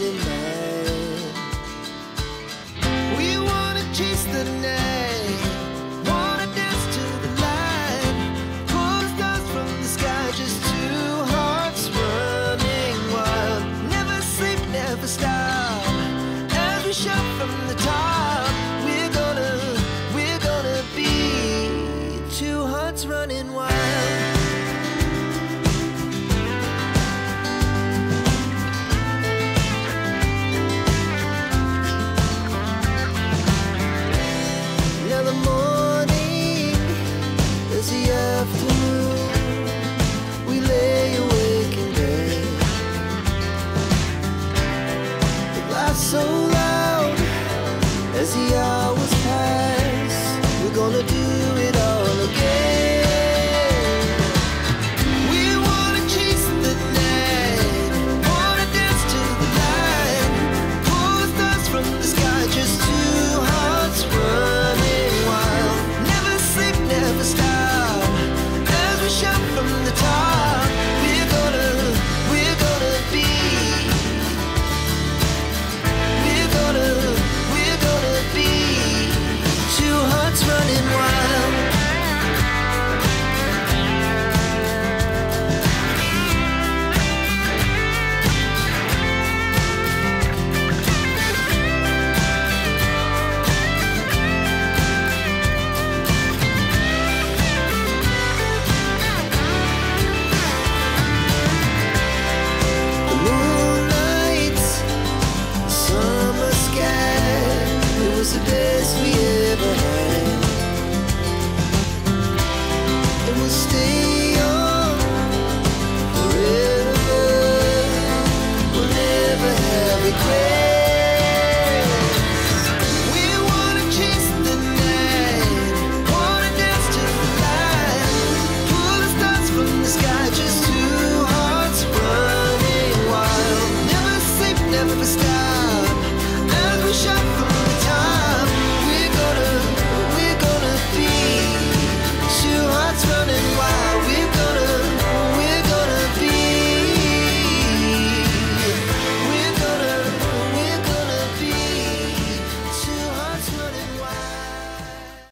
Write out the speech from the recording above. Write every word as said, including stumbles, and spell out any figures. in mine. We wanna chase the night, wanna dance to the light, pull stars from the sky, just two hearts running wild. Never sleep, never stop, as we shout from the top. We're gonna, we're gonna be two hearts running wild. So loud as the hour.